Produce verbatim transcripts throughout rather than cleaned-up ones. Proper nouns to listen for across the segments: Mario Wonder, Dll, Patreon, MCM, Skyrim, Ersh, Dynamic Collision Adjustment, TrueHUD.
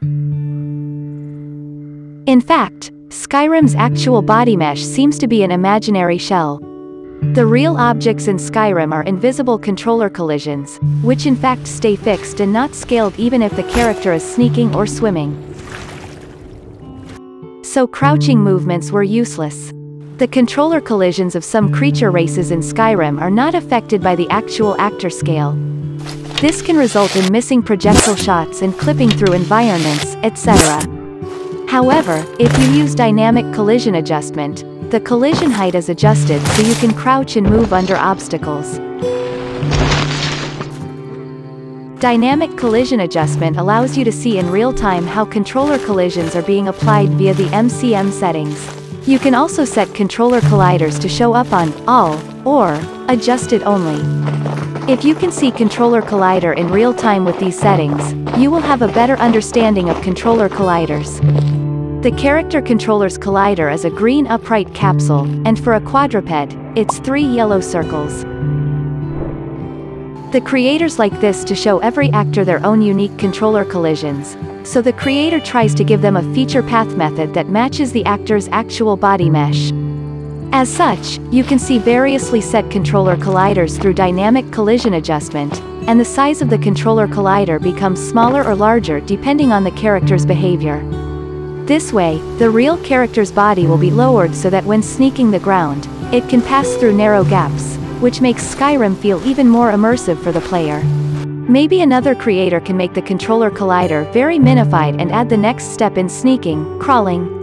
In fact, Skyrim's actual body mesh seems to be an imaginary shell. The real objects in Skyrim are invisible controller collisions, which in fact stay fixed and not scaled even if the character is sneaking or swimming. So crouching movements were useless. The controller collisions of some creature races in Skyrim are not affected by the actual actor scale. This can result in missing projectile shots and clipping through environments, et cetera. However, if you use Dynamic Collision Adjustment, the collision height is adjusted so you can crouch and move under obstacles. Dynamic Collision Adjustment allows you to see in real time how controller collisions are being applied via the M C M settings. You can also set controller colliders to show up on all or adjusted only. If you can see controller collider in real time with these settings, you will have a better understanding of controller colliders. The character controller's collider is a green upright capsule, and for a quadruped, it's three yellow circles. The creators like this to show every actor their own unique controller collisions, so the creator tries to give them a feature path method that matches the actor's actual body mesh. As such, you can see variously set controller colliders through Dynamic Collision Adjustment, and the size of the controller collider becomes smaller or larger depending on the character's behavior. This way, the real character's body will be lowered so that when sneaking the ground, it can pass through narrow gaps, which makes Skyrim feel even more immersive for the player. Maybe another creator can make the controller collider very minified and add the next step in sneaking, crawling.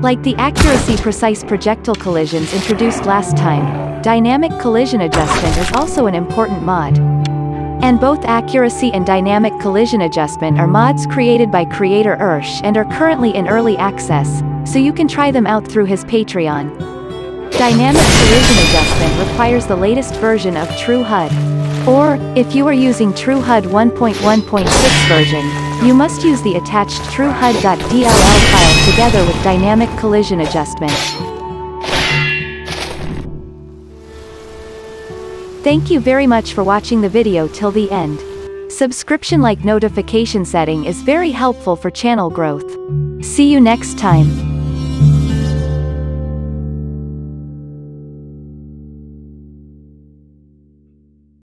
Like the accuracy-precise projectile collisions introduced last time, Dynamic Collision Adjustment is also an important mod. And both Accuracy and Dynamic Collision Adjustment are mods created by creator Ersh and are currently in early access, so you can try them out through his Patreon. Dynamic Collision Adjustment requires the latest version of TrueHUD. Or, if you are using TrueHUD one point one point six version, you must use the attached TrueHUD.dll file together with Dynamic Collision Adjustment. Thank you very much for watching the video till the end. Subscription-like notification setting is very helpful for channel growth. See you next time.